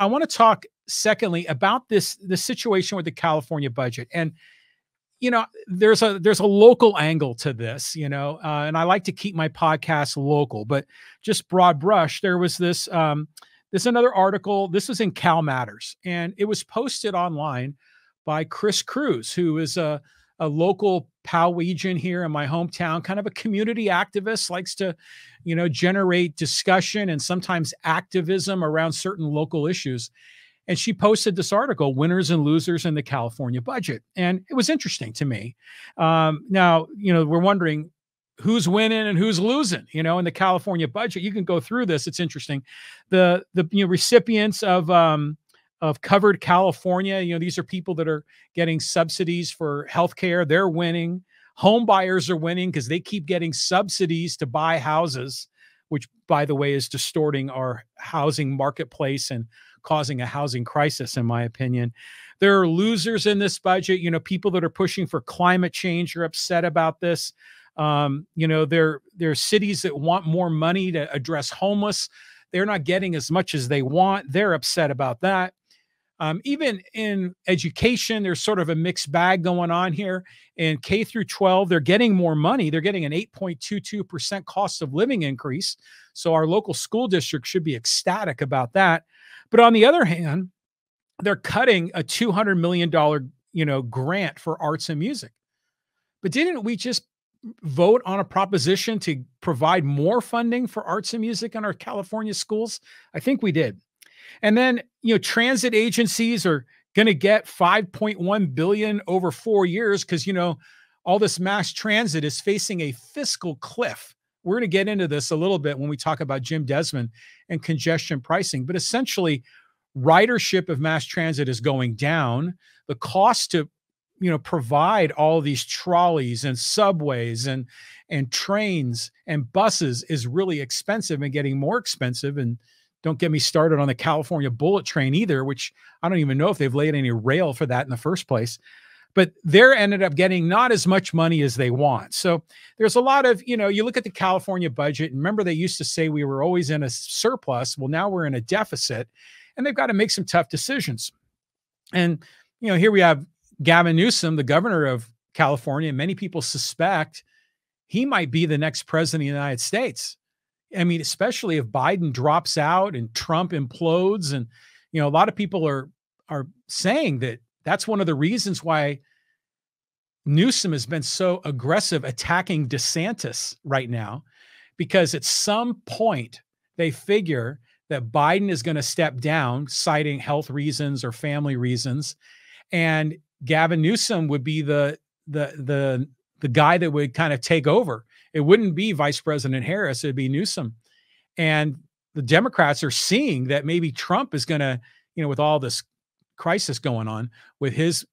I want to talk secondly about the situation with the California budget. And, you know, there's a local angle to this, you know, and I like to keep my podcast local, but just broad brush, there was this, this another article, this was in Cal Matters, and it was posted online by Chris Cruz, who is a local Powayian here in my hometown, kind of a community activist, likes to, you know, generate discussion and sometimes activism around certain local issues. And she posted this article, Winners and Losers in the California Budget. And it was interesting to me. Now, you know, we're wondering who's winning and who's losing, you know, in the California budget. You can go through this. It's interesting. The you know, recipients of Covered California, you know, these are people that are getting subsidies for healthcare. They're winning. Home buyers are winning because they keep getting subsidies to buy houses, which, by the way, is distorting our housing marketplace and causing a housing crisis, in my opinion. There are losers in this budget. You know, people that are pushing for climate change are upset about this. You know, there are cities that want more money to address homeless. They're not getting as much as they want. They're upset about that. Even in education, there's sort of a mixed bag going on here. In K through 12, they're getting more money. They're getting an 8.22% cost of living increase. So our local school district should be ecstatic about that. But on the other hand, they're cutting a $200 million, you know, grant for arts and music. But didn't we just vote on a proposition to provide more funding for arts and music in our California schools? I think we did. And then, you know, transit agencies are going to get $5.1 billion over 4 years because, you know, all this mass transit is facing a fiscal cliff. We're going to get into this a little bit when we talk about Jim Desmond and congestion pricing. But essentially, ridership of mass transit is going down. The cost to, you know, provide all these trolleys and subways and trains and buses is really expensive and getting more expensive. And don't get me started on the California bullet train either, which I don't even know if they've laid any rail for that in the first place. But they're ended up getting not as much money as they want. So there's a lot of, you know, you look at the California budget, and remember they used to say we were always in a surplus. Well, now we're in a deficit, and they've got to make some tough decisions. And, you know, here we have Gavin Newsom, the governor of California, and many people suspect he might be the next president of the United States. I mean, especially if Biden drops out and Trump implodes. And, you know, a lot of people are saying that that's one of the reasons why Newsom has been so aggressive attacking DeSantis right now, because at some point they figure that Biden is going to step down, citing health reasons or family reasons. And Gavin Newsom would be the guy that would kind of take over. It wouldn't be Vice President Harris. It'd be Newsom. And the Democrats are seeing that maybe Trump is going to, you know, with all this crisis going on with his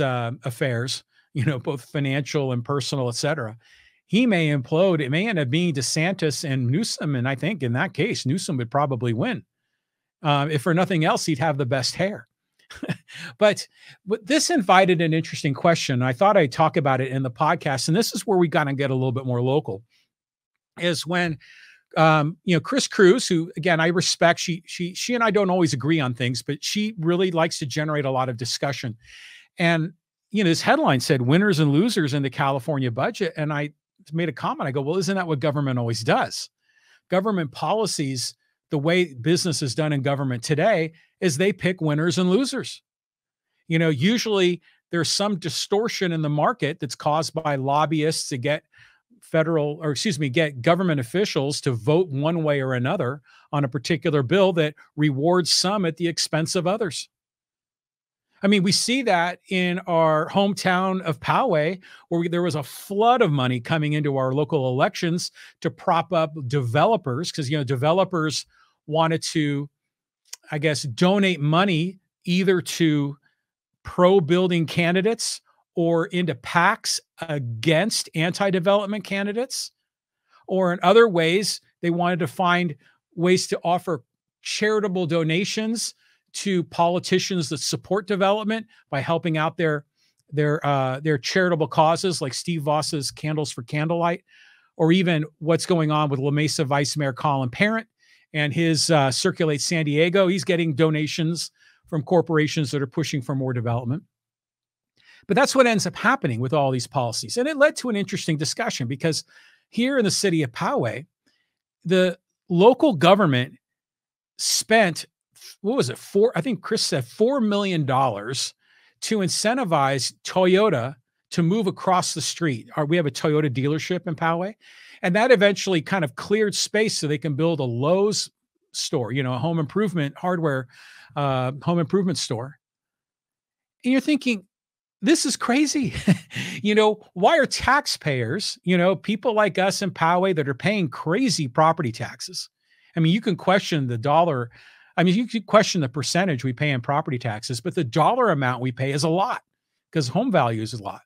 affairs, you know, both financial and personal, et cetera, he may implode. It may end up being DeSantis and Newsom. And I think in that case, Newsom would probably win. If for nothing else, he'd have the best hair. But this invited an interesting question. I thought I'd talk about it in the podcast. And this is where we got to get a little bit more local, is when, you know, Chris Cruz, who, again, I respect, she and I don't always agree on things, but she really likes to generate a lot of discussion. And, you know, this headline said winners and losers in the California budget. And I made a comment. I go, well, isn't that what government always does? Government policies, the way business is done in government today, is they pick winners and losers. You know, usually there's some distortion in the market that's caused by lobbyists to get get government officials to vote one way or another on a particular bill that rewards some at the expense of others. I mean, we see that in our hometown of Poway, where there was a flood of money coming into our local elections to prop up developers, because, you know, developers wanted to, I guess, donate money either to pro-building candidates or into PACs against anti-development candidates, or in other ways, they wanted to find ways to offer charitable donations to politicians that support development by helping out their charitable causes, like Steve Voss's Candles for Candlelight, or even what's going on with La Mesa Vice Mayor Colin Parent and his Circulate San Diego. He's getting donations from corporations that are pushing for more development. But that's what ends up happening with all these policies. And it led to an interesting discussion, because here in the city of Poway, the local government spent, what was it, I think Chris said $4 million to incentivize Toyota to move across the street. We have a Toyota dealership in Poway, and that eventually kind of cleared space so they can build a Lowe's store, you know, a home improvement hardware, home improvement store. And you're thinking, this is crazy. You know, why are taxpayers, you know, people like us in Poway that are paying crazy property taxes? I mean, you can question the dollar. I mean, you can question the percentage we pay in property taxes, but the dollar amount we pay is a lot, because home value is a lot.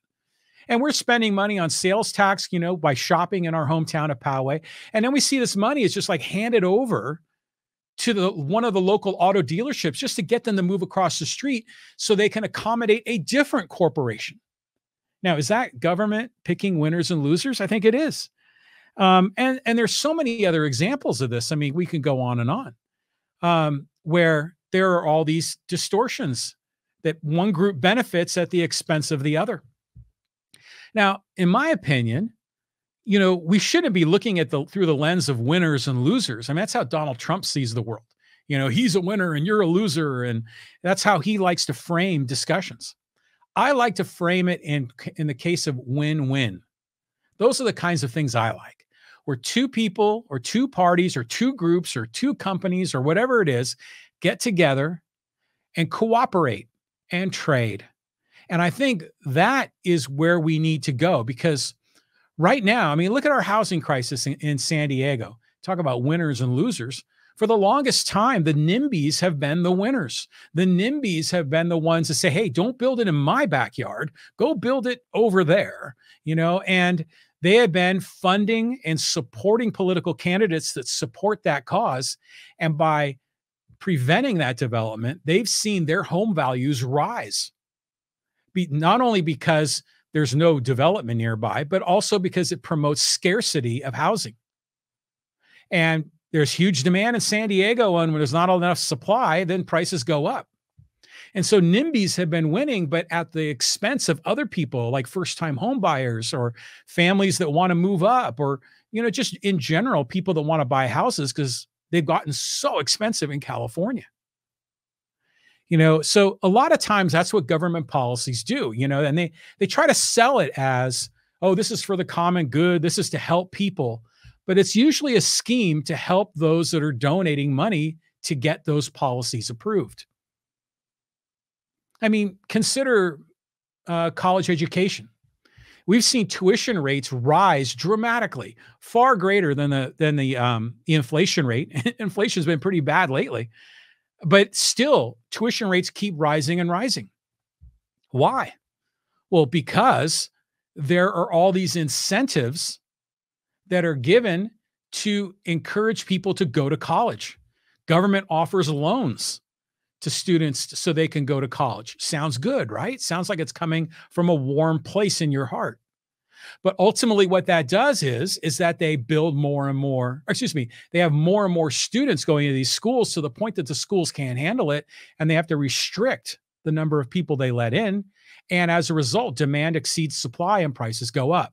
And we're spending money on sales tax, you know, by shopping in our hometown of Poway. And then we see this money is just like handed over to one of the local auto dealerships just to get them to move across the street so they can accommodate a different corporation. Now, is that government picking winners and losers? I think it is. And there's so many other examples of this. I mean, we can go on, where there are all these distortions that one group benefits at the expense of the other. Now, in my opinion, you know, we shouldn't be looking at through the lens of winners and losers. I mean, that's how Donald Trump sees the world. You know, he's a winner and you're a loser. And that's how he likes to frame discussions. I like to frame it in the case of win-win. Those are the kinds of things I like, where two people or two parties or two groups or two companies or whatever it is get together and cooperate and trade. And I think that is where we need to go, because right now, I mean, look at our housing crisis in San Diego. Talk about winners and losers. For the longest time, the NIMBYs have been the winners. The NIMBYs have been the ones that say, hey, don't build it in my backyard. Go build it over there, you know, and they have been funding and supporting political candidates that support that cause. And by preventing that development, they've seen their home values rise. Not only because there's no development nearby, but also because it promotes scarcity of housing. And there's huge demand in San Diego, and when there's not enough supply, then prices go up. And so NIMBYs have been winning, but at the expense of other people, like first-time home buyers or families that want to move up, or, you know, just in general, people that want to buy houses because they've gotten so expensive in California. You know, so a lot of times that's what government policies do, you know, and they try to sell it as, oh, this is for the common good. This is to help people. But it's usually a scheme to help those that are donating money to get those policies approved. I mean, consider college education. We've seen tuition rates rise dramatically, far greater than the inflation rate. Inflation has been pretty bad lately. But still, tuition rates keep rising and rising. Why? Well, because there are all these incentives that are given to encourage people to go to college. Government offers loans to students so they can go to college. Sounds good, right? Sounds like it's coming from a warm place in your heart. But ultimately what that does is that they build more and more, they have more and more students going to these schools to the point that the schools can't handle it, and they have to restrict the number of people they let in. And as a result, demand exceeds supply and prices go up.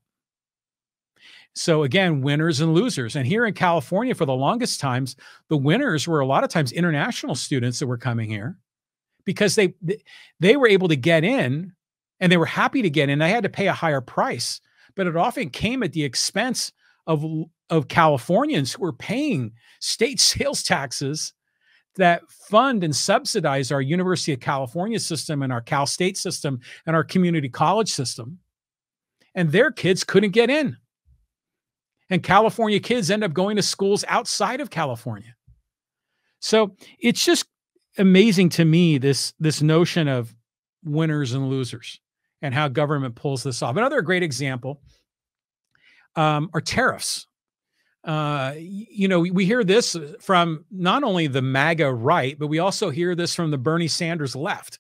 So again, winners and losers. And here in California, for the longest times, the winners were a lot of times international students that were coming here, because they were able to get in, and they were happy to get in. They had to pay a higher price, but it often came at the expense of Californians who are paying state sales taxes that fund and subsidize our University of California system and our Cal State system and our community college system. And their kids couldn't get in. And California kids end up going to schools outside of California. So it's just amazing to me, this notion of winners and losers, and how government pulls this off. Another great example are tariffs. You know, we hear this from not only the MAGA right, but we also hear this from the Bernie Sanders left,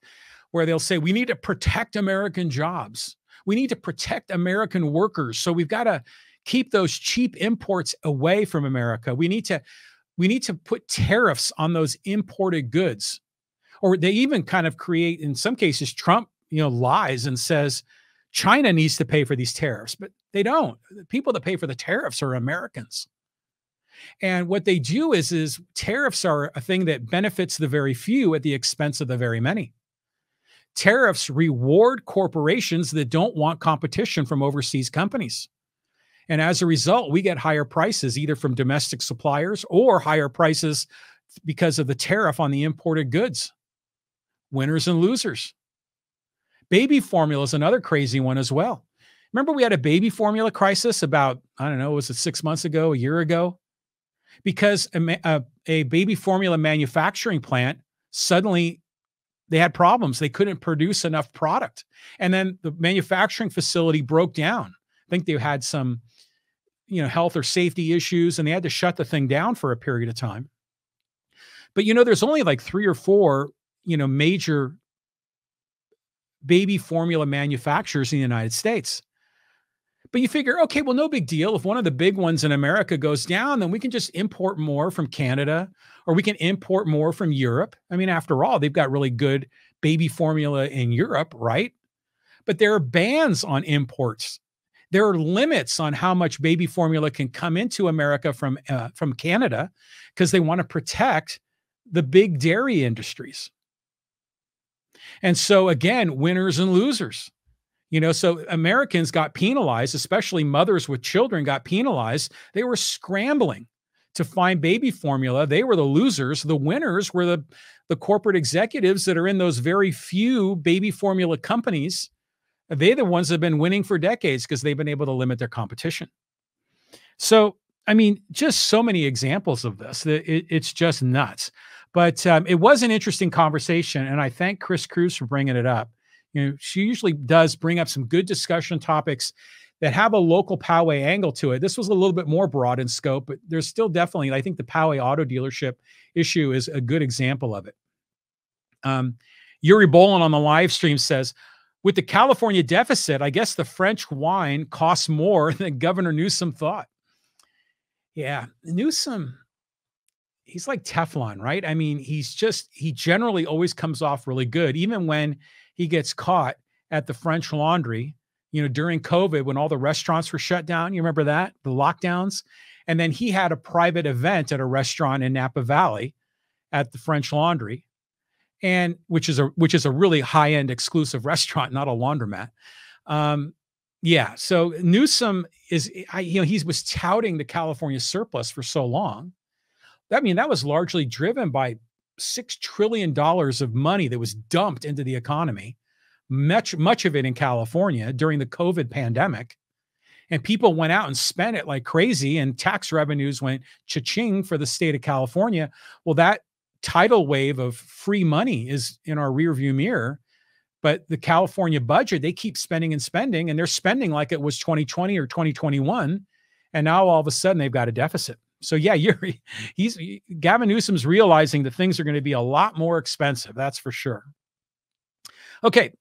where they'll say, we need to protect American jobs. We need to protect American workers. So we've got to keep those cheap imports away from America. We need to We need to put tariffs on those imported goods. Or they even kind of create, in some cases, Trump, you know, lies and says China needs to pay for these tariffs, but they don't. The people that pay for the tariffs are Americans. And what they do is tariffs are a thing that benefits the very few at the expense of the very many. Tariffs reward corporations that don't want competition from overseas companies. And as a result, we get higher prices either from domestic suppliers or higher prices because of the tariff on the imported goods. Winners and losers. Baby formula is another crazy one as well. Remember we had a baby formula crisis about, I don't know, was it 6 months ago, a year ago? Because a baby formula manufacturing plant, suddenly they had problems. They couldn't produce enough product. And then the manufacturing facility broke down. I think they had some, you know, health or safety issues, and they had to shut the thing down for a period of time. But, you know, there's only like 3 or 4, you know, major baby formula manufacturers in the United States. But you figure, okay, well, no big deal. If one of the big ones in America goes down, then we can just import more from Canada, or we can import more from Europe. I mean, after all, they've got really good baby formula in Europe, right? But there are bans on imports. There are limits on how much baby formula can come into America from Canada, because they want to protect the big dairy industries. And so again, winners and losers. You know, so Americans got penalized, especially mothers with children got penalized. They were scrambling to find baby formula. They were the losers. The winners were the corporate executives that are in those very few baby formula companies. They're the ones that have been winning for decades because they've been able to limit their competition. So, I mean, just so many examples of this. It's just nuts. But it was an interesting conversation, and I thank Chris Cruz for bringing it up. You know, she usually does bring up some good discussion topics that have a local Poway angle to it. This was a little bit more broad in scope, but there's still definitely, I think the Poway auto dealership issue is a good example of it. Yuri Bolin on the live stream says, with the California deficit, I guess the French wine costs more than Governor Newsom thought. Yeah, Newsom, he's like Teflon, right? I mean, he's just, he generally always comes off really good, even when he gets caught at the French Laundry, you know, during COVID when all the restaurants were shut down. You remember that? The lockdowns. And then he had a private event at a restaurant in Napa Valley at the French Laundry, and which is a really high-end exclusive restaurant, not a laundromat. Yeah. So Newsom is, you know, he was touting the California surplus for so long. I mean, that was largely driven by $6 trillion of money that was dumped into the economy, much of it in California during the COVID pandemic. And people went out and spent it like crazy, and tax revenues went cha-ching for the state of California. Well, that tidal wave of free money is in our rearview mirror, but the California budget, they keep spending and spending, and they're spending like it was 2020 or 2021. And now all of a sudden they've got a deficit. So yeah, Gavin Newsom's realizing that things are going to be a lot more expensive. That's for sure. Okay.